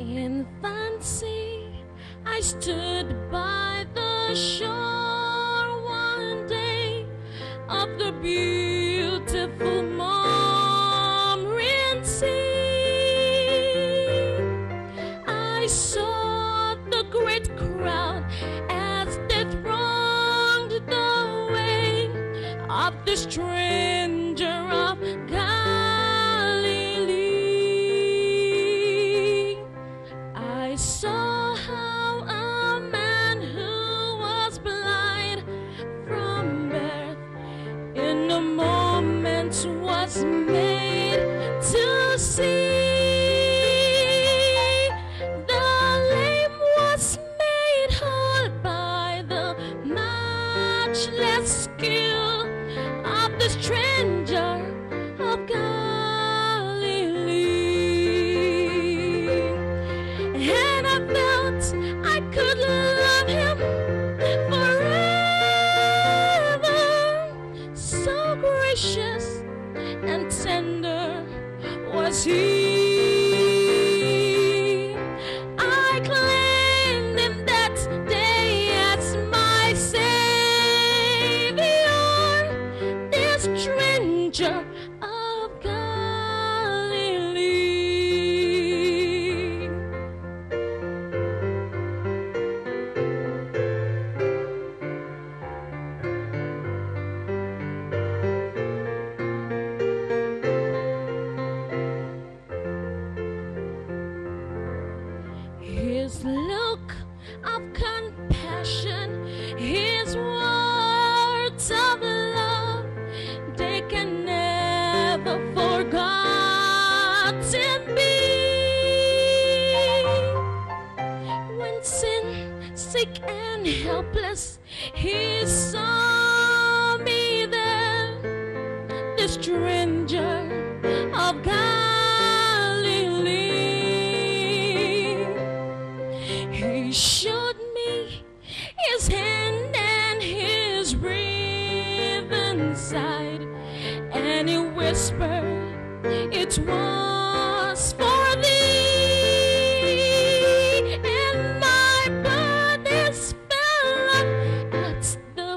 In fancy, I stood by the shore one day of the beautiful Moraine Sea. I saw the great crowd as they thronged the way of the stranger of Galilee. I saw how a man who was blind from birth in a moment was made to see. The lame was made whole by the matchless skill of the stranger of Galilee. And I felt I could love him forever. So gracious and tender was he. I claimed him that day as my Savior, this stranger of Galilee. His look of compassion, his words of love, they can never forgotten be. When sin, sick and helpless, he saw me there, the stranger of God. He showed me his hand and his riven side, and he whispered, "It was for thee." And my burdens fell off at the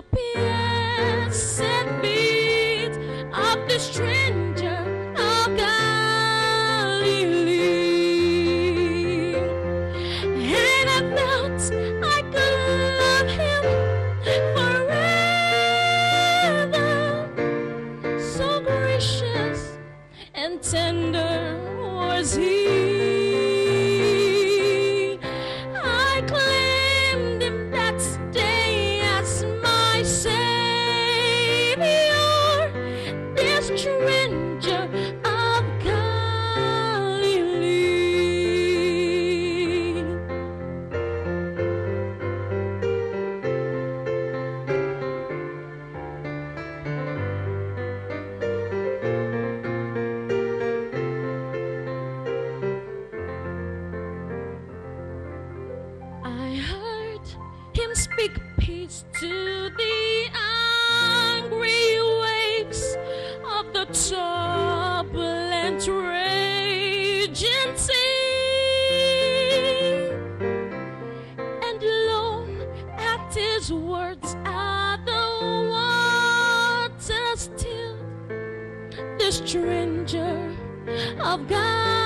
blessed feet of the stranger of Galilee. I could love him forever. So gracious and tender was he. I claimed him that day as my Savior, this stranger of Galilee. I heard him speak peace to the angry waves of the turbulent raging sea. And lo, at his words are the waters still, the stranger of Galilee.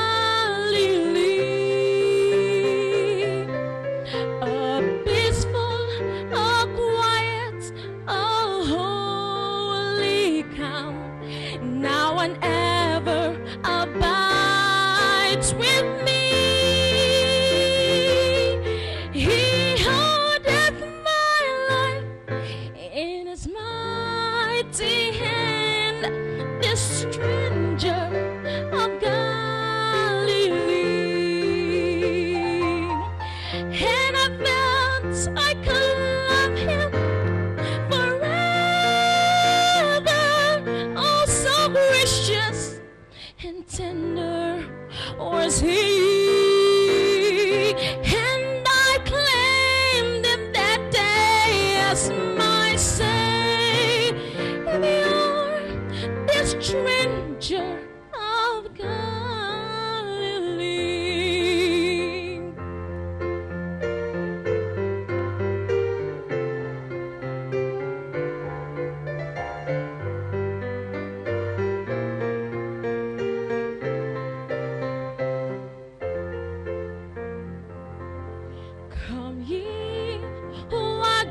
Now and ever abides with me. He holdeth my life in his mighty hand, this stranger of God.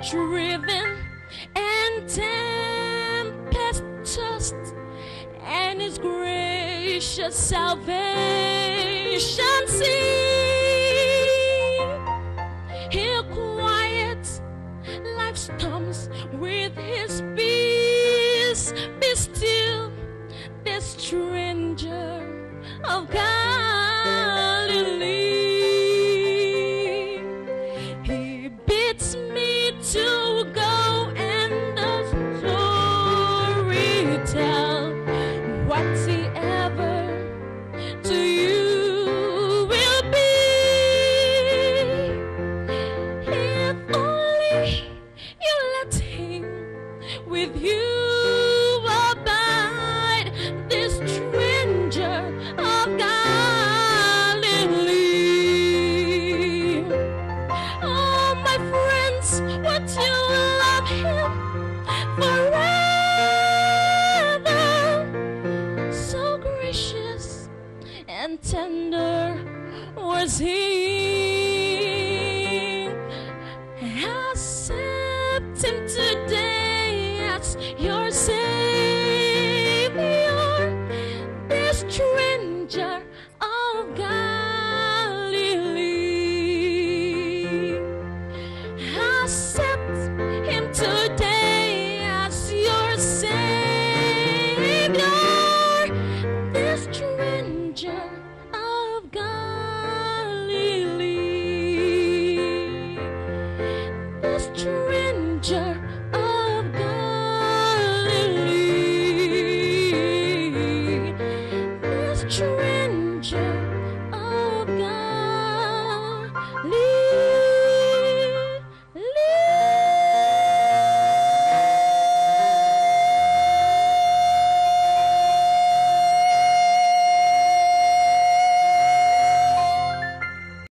driven and tempestuous, and his gracious salvation see. He'll quiet life's storms with his peace. Be still, the stranger of Galilee. Tender was he.